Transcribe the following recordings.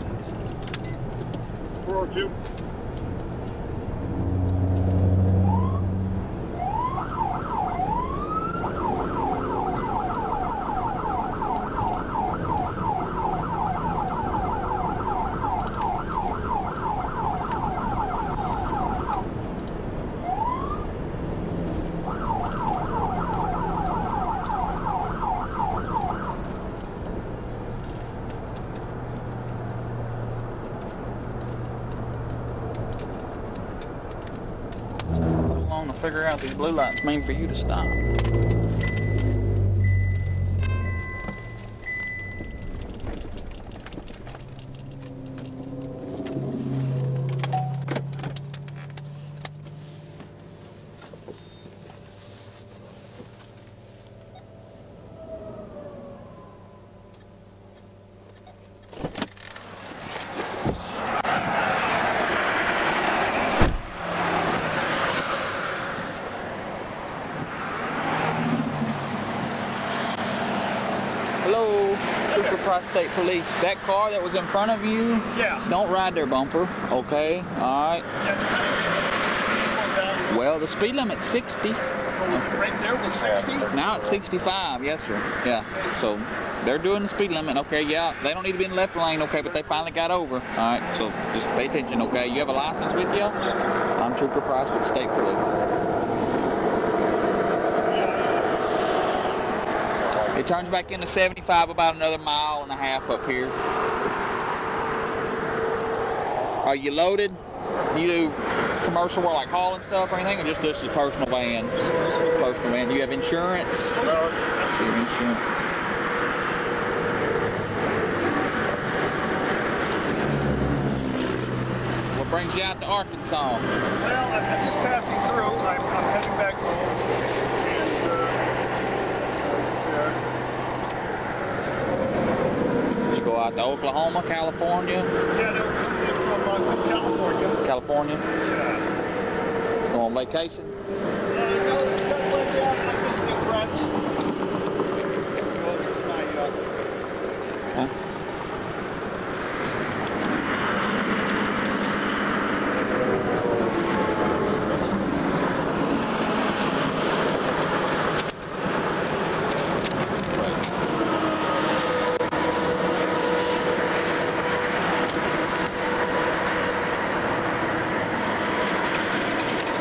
Speed. 402. Figure out these blue lights mean for you to stop. State police, that car that was in front of you, yeah, don't ride their bumper, okay? All right. Yeah, well, the speed limit's 60. Well, was okay. It right there was 60? Now it's 65, yes, sir. Yeah, okay. So they're doing the speed limit, okay? Yeah, they don't need to be in the left lane, okay, but they finally got over. All right, so just pay attention, okay? You have a license with you? Yes, sir. I'm Trooper Price with State Police. It turns back into 75 about another mile and a half up here. Are you loaded? Do you do commercial work like hauling stuff or anything, or just this is a personal van? Just a personal van. Do you have insurance? No. Let's see your insurance. What brings you out to Arkansas? Well, I'm just passing through. I'm heading back home. Go out to Oklahoma, California? Yeah, they were coming in from California. California? Yeah. Go on vacation? Yeah, you know, there's stuff like that. I'm visiting friends. Well, here's my,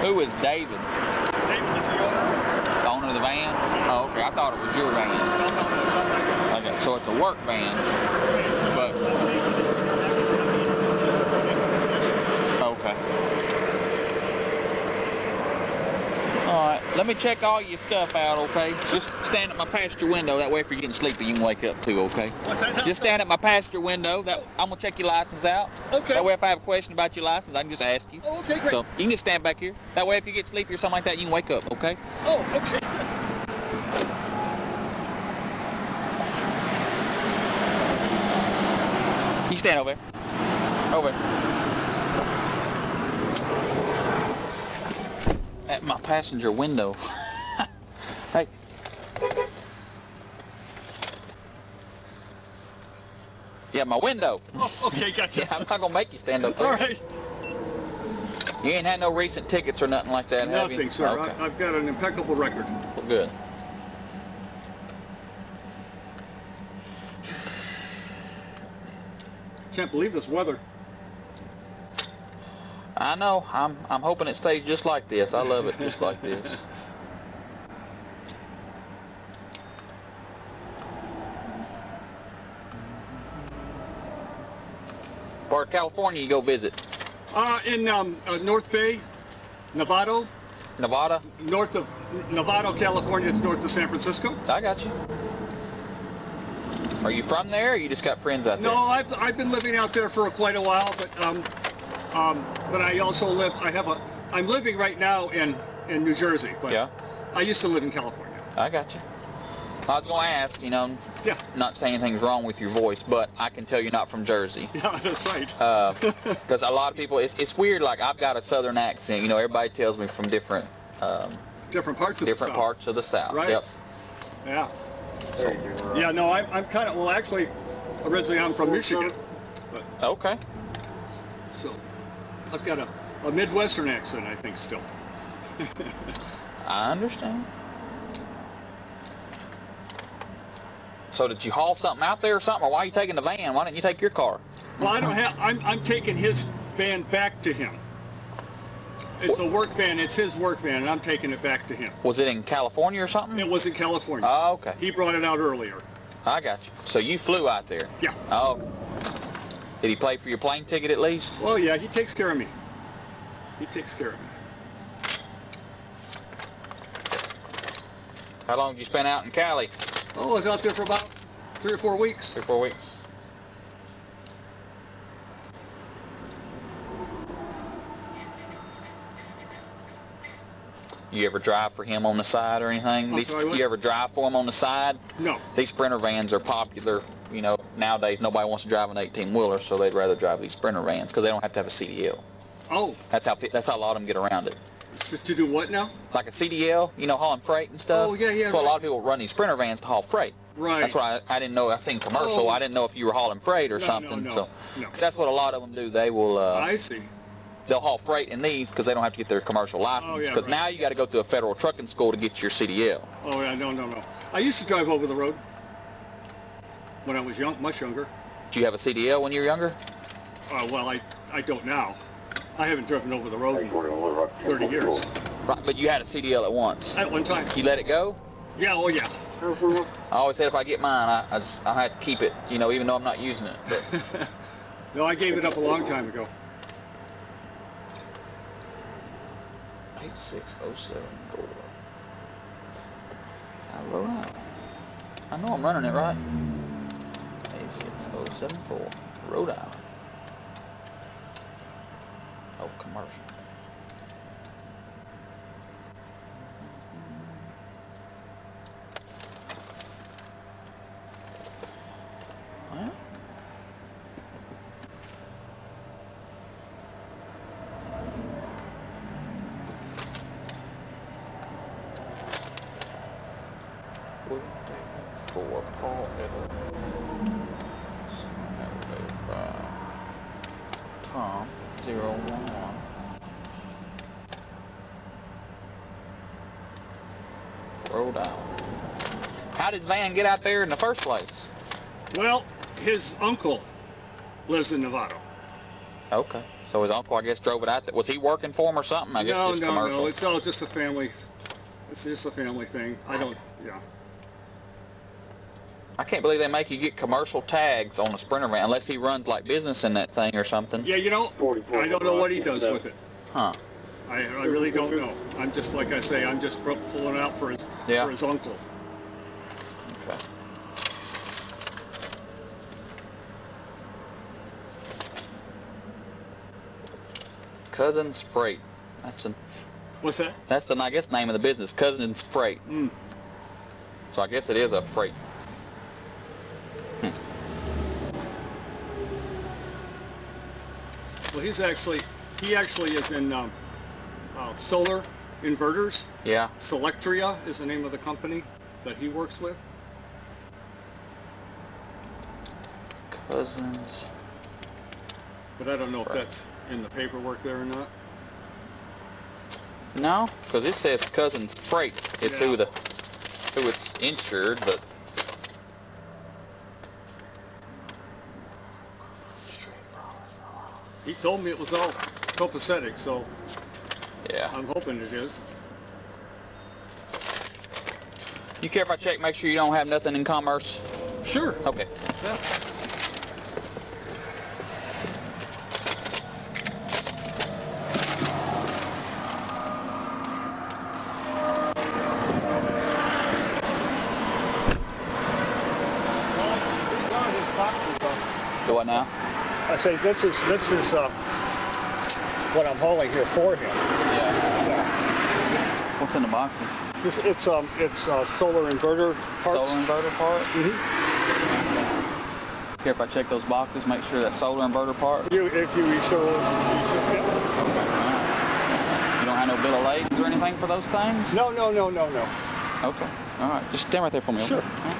Who is David? David is the owner. The owner of the van? Oh, okay. I thought it was your van. Okay, so it's a work van. But okay. All right. Let me check all your stuff out, okay? Just stand at my passenger window. That way, if you're getting sleepy, you can wake up too, okay? Just stand at my passenger window. That I'm gonna check your license out. Okay. That way, if I have a question about your license, I can just ask you. Oh, okay, great. So you can just stand back here. That way, if you get sleepy or something like that, you can wake up, okay? Oh, okay. You stand over there. Over there. At my passenger window. Hey. Yeah, my window. Oh, okay, gotcha. Yeah, I'm not going to make you stand up there. All right. You ain't had no recent tickets or nothing like that, have you? Nothing, sir. Okay. I've got an impeccable record. Well, good. Can't believe this weather. I know. I'm hoping it stays just like this. I love it just like this. Or California you go visit? In North Bay, Novato. Nevada? North of Novato, California. It's north of San Francisco. I got you. Are you from there or you just got friends out there? No, I've been living out there for quite a while, but I also live, I'm living right now in New Jersey, but yeah. I used to live in California. I got you. I was going to ask, you know, yeah. Not saying anything's wrong with your voice, but I can tell you're not from Jersey. Yeah, that's right. Because a lot of people, it's weird, like I've got a southern accent, you know, everybody tells me from different... different parts of the South. Right. Yep. Yeah. So, yeah, no, I'm kind of, well, actually, originally I'm from Michigan. But, Okay. So I've got a Midwestern accent, I think, still. I understand. So did you haul something out there or something? Or why are you taking the van? Why didn't you take your car? Well, I don't have, I'm taking his van back to him. It's a work van, it's his work van, and I'm taking it back to him. Was it in California or something? It was in California. Oh, okay. He brought it out earlier. I got you. So you flew out there? Yeah. Oh. Did he pay for your plane ticket at least? Well, yeah, he takes care of me. He takes care of me. How long did you spend out in Cali? Oh, I was out there for about 3 or 4 weeks. 3 or 4 weeks. You ever drive for him on the side or anything? You ever drive for him on the side? No. These Sprinter vans are popular. You know, nowadays nobody wants to drive an 18-wheeler, so they'd rather drive these Sprinter vans because they don't have to have a CDL. Oh. That's how a lot of them get around it. So to do what now? Like a CDL, you know, hauling freight and stuff. Oh, yeah, yeah. So right. A lot of people run these Sprinter vans to haul freight. Right. That's why I didn't know. I seen commercial. Oh. I didn't know if you were hauling freight or something. No. So no. That's what a lot of them do. They will. I see. They'll haul freight in these because they don't have to get their commercial license. Because now you got to go through a federal trucking school to get your CDL. Oh yeah, no. I used to drive over the road when I was young, much younger. Do you have a CDL when you were younger? Well, I don't now. I haven't driven over the road in 30 years. Right, but you had a CDL at once. At one time. You let it go? Yeah, oh yeah. I always said if I get mine, I have to keep it. You know, even though I'm not using it. But. No, I gave it up a long time ago. 86074. I know I'm running it right. 86074, Rhode Island. Oh, commercial. What? How did his van get out there in the first place? Well, his uncle lives in Novato. Okay, so his uncle, I guess, drove it out there. Was he working for him or something? I guess just commercial. No, it's all just a family. It's just a family thing. I don't. Yeah. I can't believe they make you get commercial tags on a Sprinter van unless he runs like business in that thing or something. Yeah, you know, I don't know what he does with it. Huh. I really don't know. I'm just, like I say, I'm just pulling out for his, for his uncle. Okay. Cousins Freight. That's an. What's that? That's the, I guess, name of the business, Cousins Freight. Mm. So I guess it is a freight. Well, he actually is in. Solar inverters. Yeah. Selectria is the name of the company that he works with. Cousins. But I don't know if that's in the paperwork there or not. No, because it says Cousins Freight. It's who it's insured, but. He told me it was all copacetic, so. Yeah. I'm hoping it is. You care if I check, make sure you don't have nothing in commerce? Sure. Okay. Yeah. Do I now? I say this is what I'm hauling here for him. What's in the boxes? It's solar inverter parts. Solar inverter part? Mm-hmm. Okay. Here, if I check those boxes, make sure that solar inverter part? If you You don't have no bill of ladings or anything for those things? No. Okay. All right. Just stand right there for me. Sure. Okay.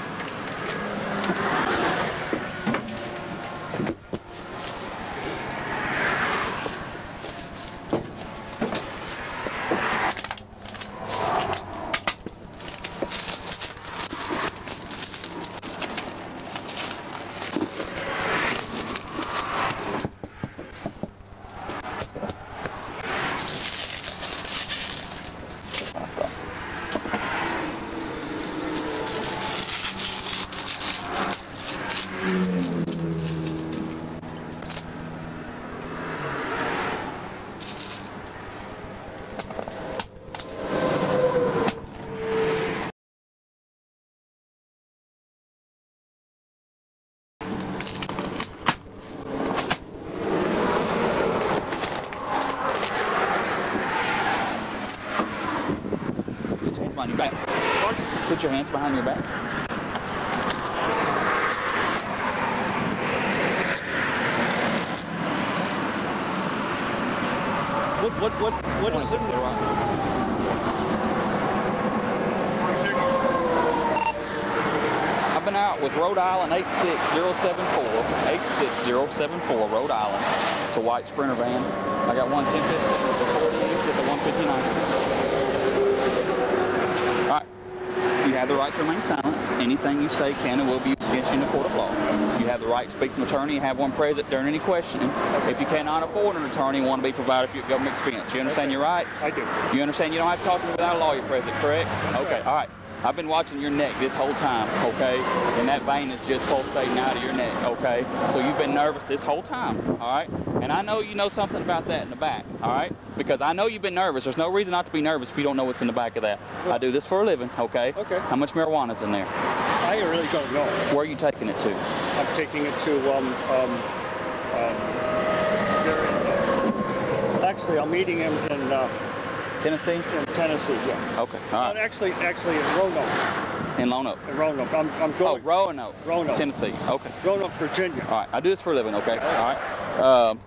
on your back. Put your hands behind your back. What is it? Out with Rhode Island 86074, 86074 Rhode Island. It's a white Sprinter van. I got one 1050 with the 159. All right. You have the right to remain silent. Anything you say can and will be used against you in the court of law. You have the right to speak to an attorney and have one present during any questioning. If you cannot afford an attorney, one will be provided for your government expense. You understand your rights? I do. You understand you don't have to talk to me without a lawyer present, correct? Okay. All right. I've been watching your neck this whole time, okay? And that vein is just pulsating out of your neck, okay? So you've been nervous this whole time, all right? And I know you know something about that in the back, all right? Because I know you've been nervous. There's no reason not to be nervous if you don't know what's in the back of that. I do this for a living, okay? Okay. How much marijuana's in there? I really don't know. Where are you taking it to? I'm taking it to, actually, I'm meeting him in, Tennessee? In Tennessee, yeah. Okay. All right. Actually in Roanoke. In Lonoke? In Roanoke. I'm going. Oh, Roanoke. Roanoke. Tennessee. Okay. Roanoke, Virginia. All right. I do this for a living, okay? All right.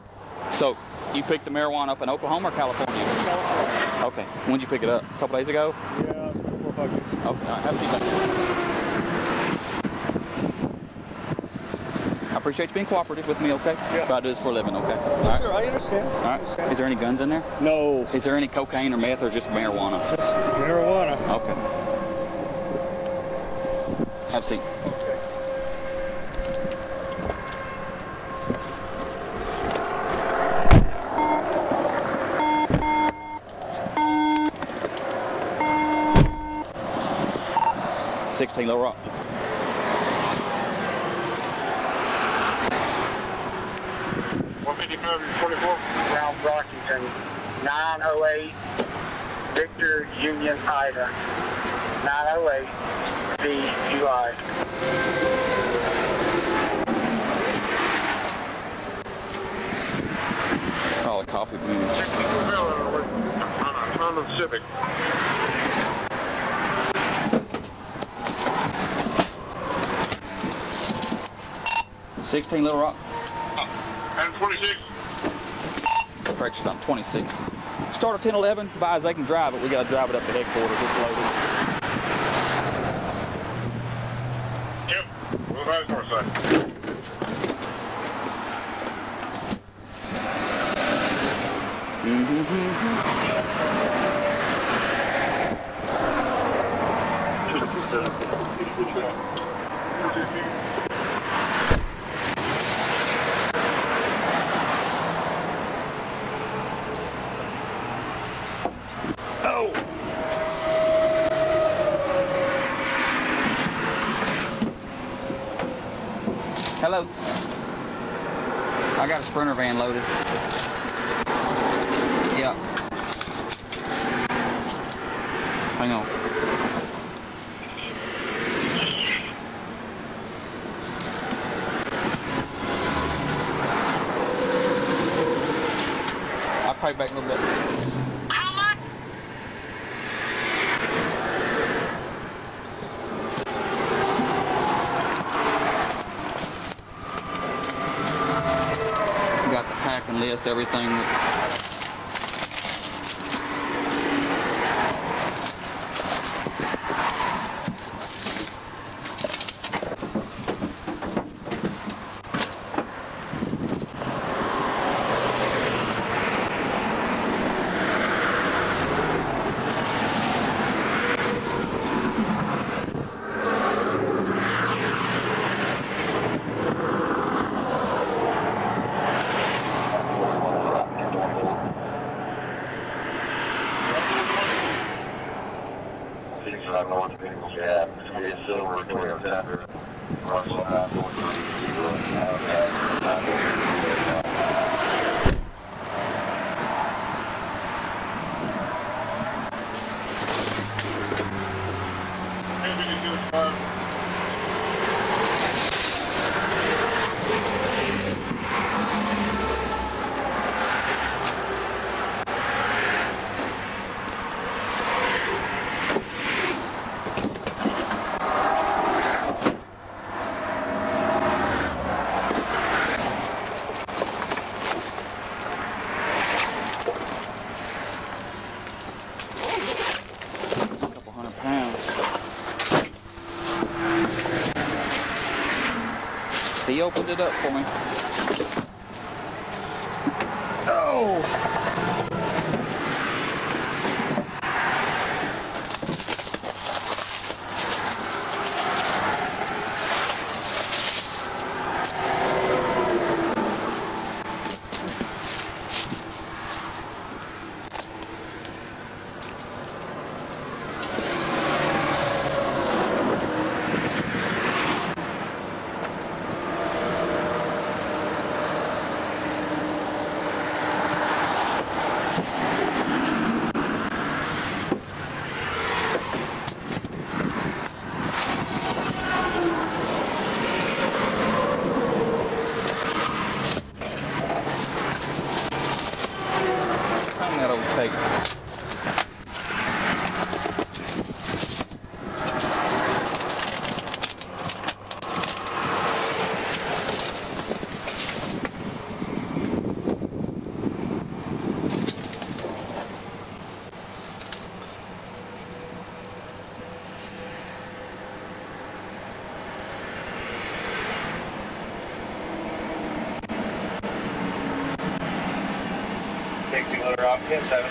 So you picked the marijuana up in Oklahoma or California? California. Okay. When did you pick it up? A couple days ago? Yeah, it was about 4 or 5 days. Okay. All right. Have a seat back there. I appreciate you being cooperative with me, okay? Yeah. So I do this for a living, okay? All right. Sure, I understand. All right. Is there any guns in there? No. Is there any cocaine or meth or just marijuana? Just marijuana. Okay. Have a seat. Okay. 16 Little Rock. Round Brockington, 908 Victor Union Ida, 908 VUI. Oh, the coffee beans. On a Civic. $16 Little Rock. And 26. Correction, I'm 26. Start at 1011, buys they can drive it. We got to drive it up to headquarters. It's loaded. Yep, we'll drive north side. Hello. I got a Sprinter van loaded. Yeah. Hang on. I'll pay back a little bit. How much? And list everything. He opened it up for me. Oh! Off 10-7.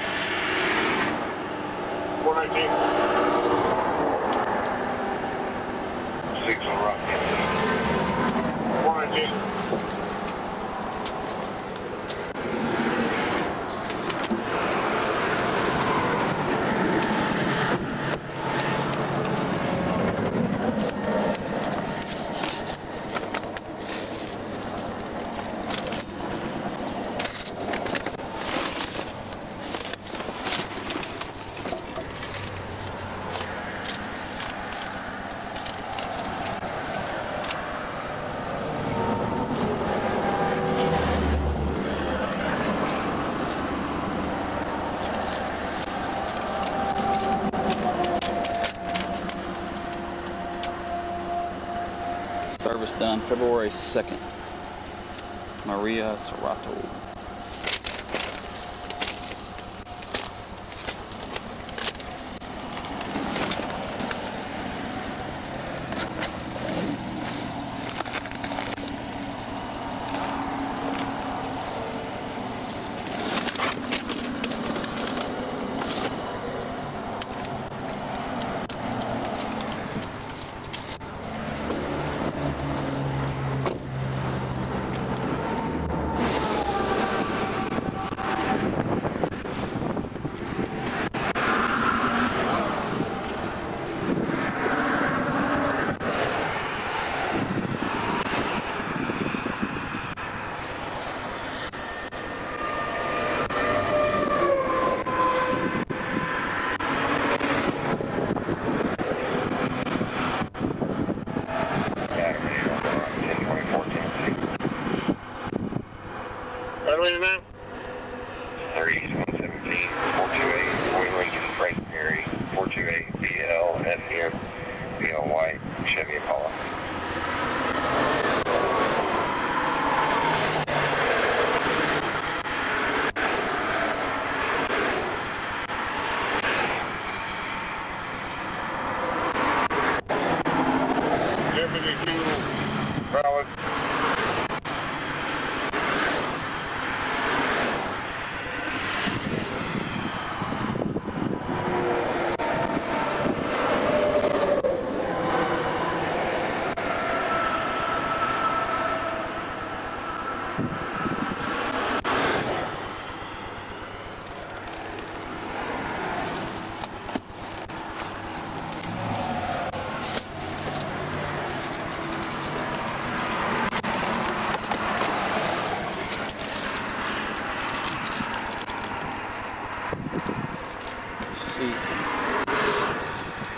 419. 6 on rock 10-7. 419. Service done February 2nd. Maria Serrato.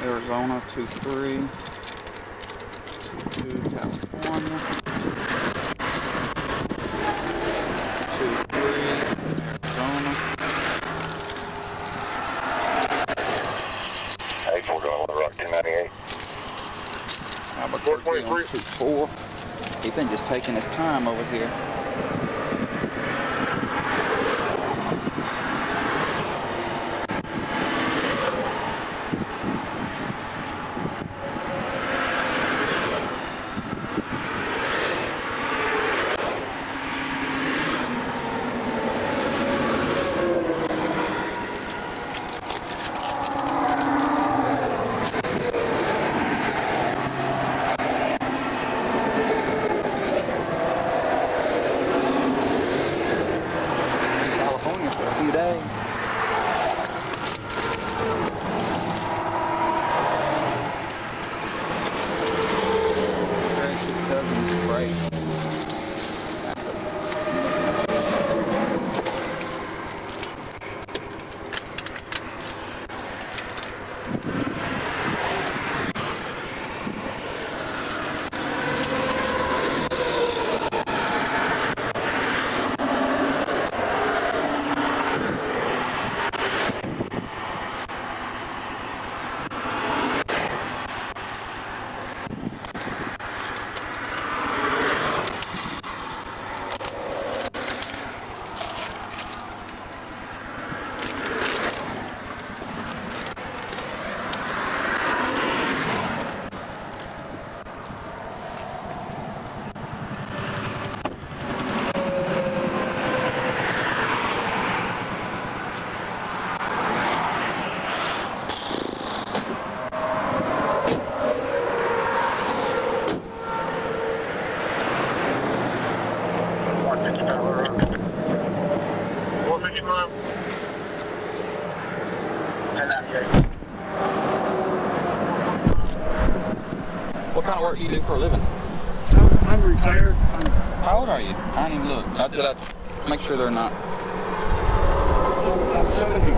Arizona 23, 22 California, 23 Arizona. Hey, 4 going on the rock 1098. Albuquerque on 24. He's been just taking his time over here. What do you do for a living? I'm retired. How old are you? I didn't even look. I make sure they're not. I'm 70.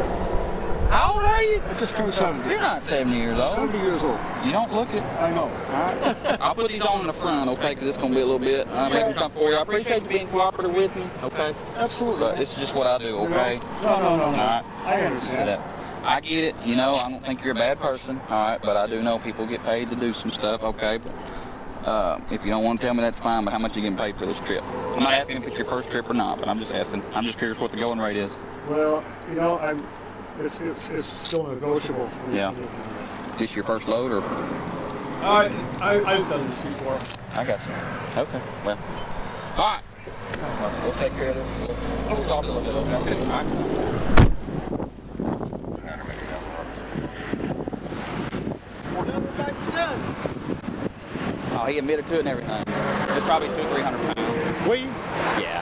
How old are you? I just turned 70. You're not 70 years old. 70 years old. You don't look it. I know. Right. I'll put these on in the front, okay? Because it's going to be a little bit. I'm making them come for you. I appreciate you being cooperative with me, okay? Absolutely. But this is just what I do, okay? No. All right. I understand. I get it, you know, I don't think you're a bad person, all right, but I do know people get paid to do some stuff, okay, but if you don't want to tell me, that's fine, but how much are you getting paid for this trip? I'm not asking if it's your first trip or not, but I'm just asking, I'm just curious what the going rate is. Well, you know, it's still negotiable. Yeah. This your first load, or? I've done this before. I got you. Okay, well, all right, we'll take care of this. We'll talk a little bit over there, all right? Oh, he admitted to it and everything. It's probably 200 or 300 pounds. We? Yeah.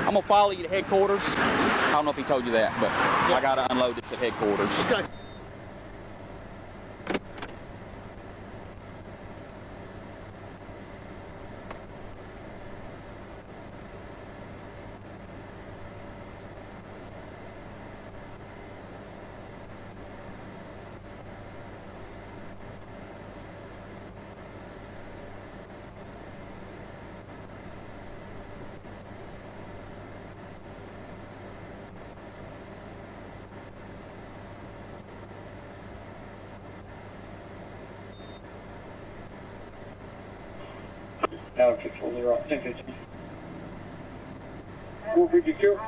I'm gonna follow you to headquarters. I don't know if he told you that, but yeah. I gotta unload this at headquarters. Okay. Now 640, 1050. 452.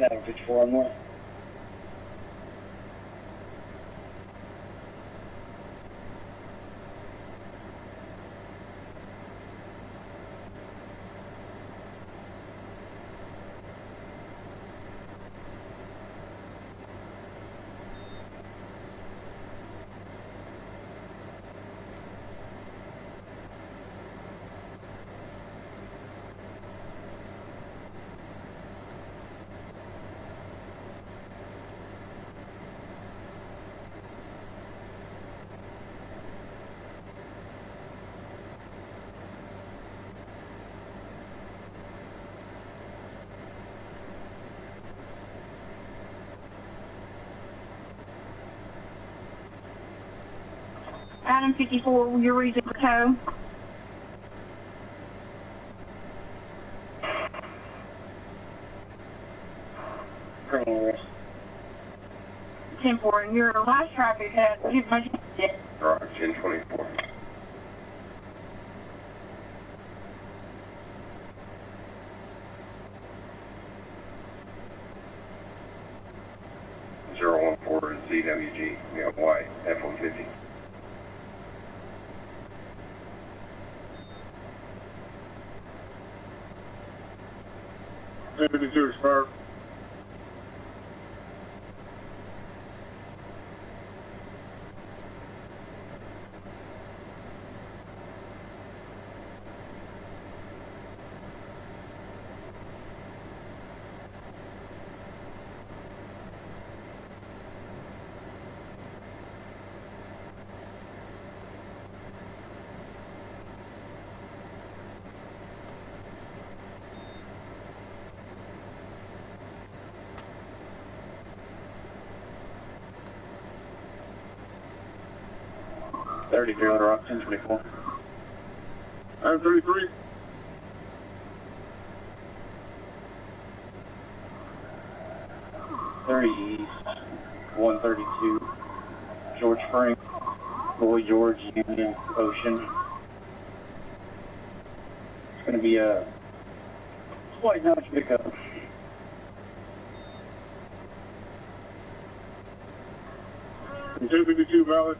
Nevada 54 on one. Adam 54, you're raising the tow. Green. 10-4, and your last traffic had too much. Right, 10-24. Sir. Rock 1024. 933. East, 132. George Spring, Roy George, Union, Ocean. It's going to be a slight notch pickup. And 252 valid.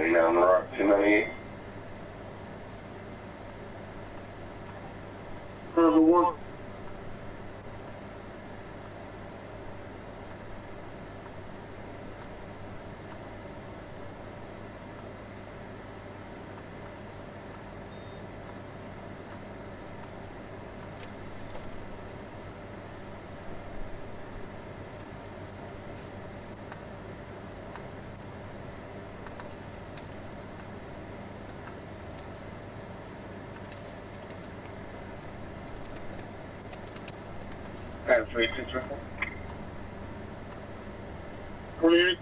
290 on the rock, 298. The one. Clear.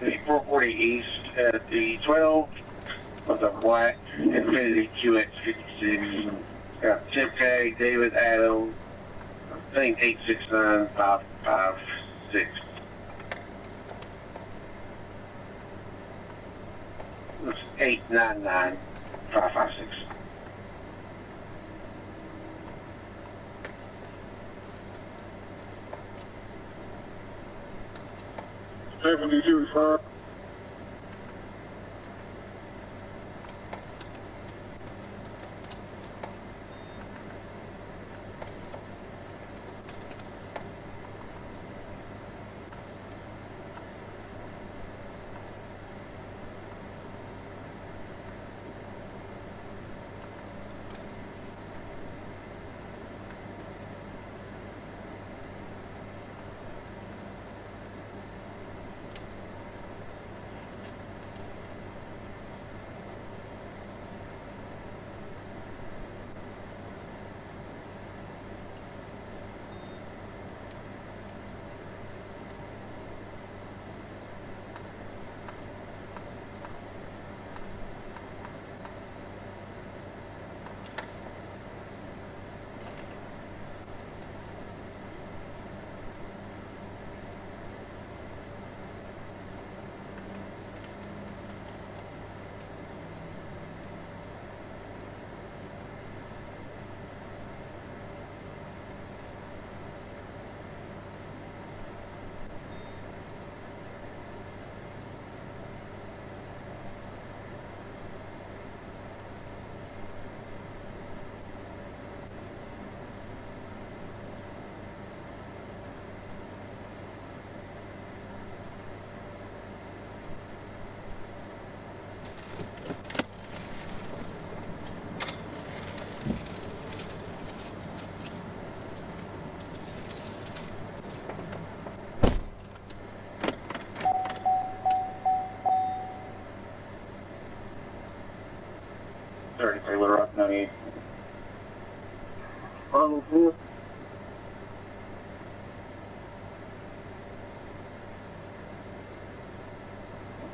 This 440 East at the 12 with a black Infinity QX56. Got tip tag David Addo, I think 869556. It's 899556. Avenue 25.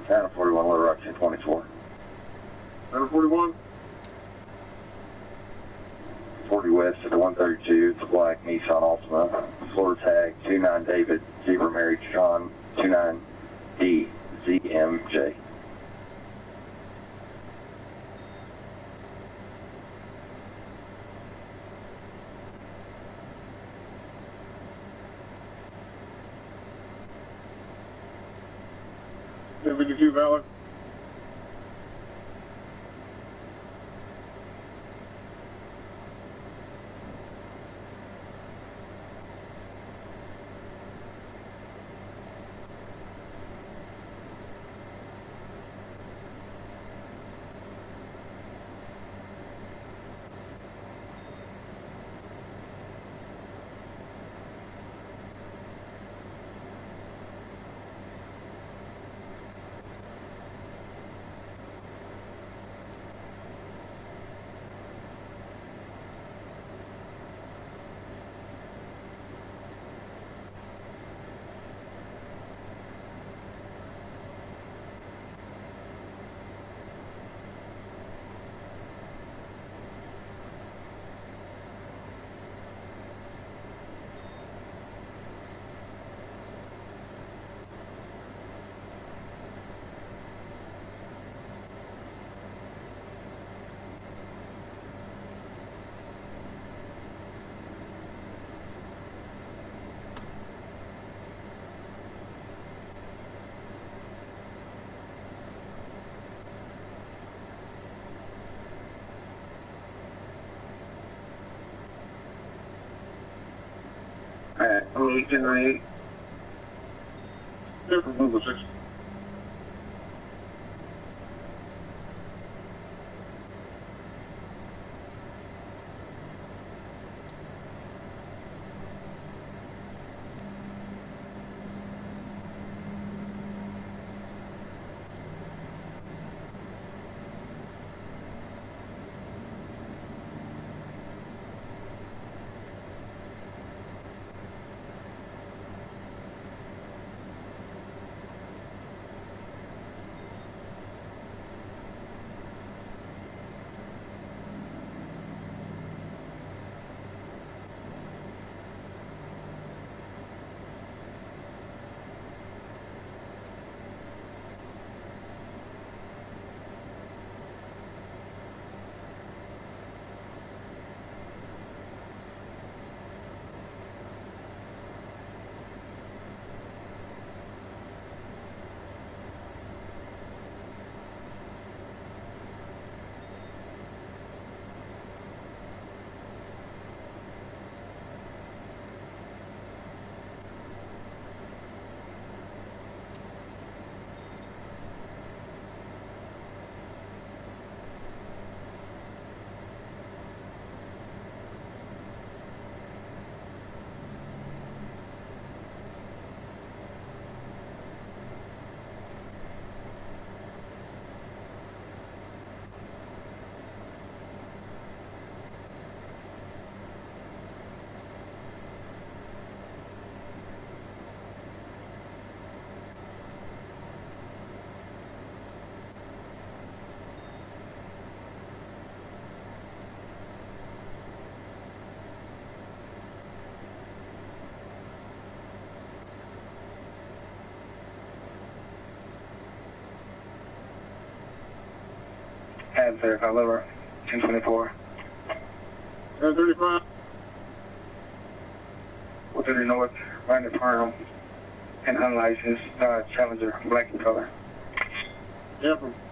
Channel 41, Little Rock, 1024. Channel 41? 40 West to the 132, it's a black Nissan Altima. Floor tag 29 David, Zebra Mary John, 29D, ZMJ. Valid. generate different Google system. And sir, however, 1024. 1035. 430 North, Ryan Farm, and unlicensed Challenger, black in color. Yep.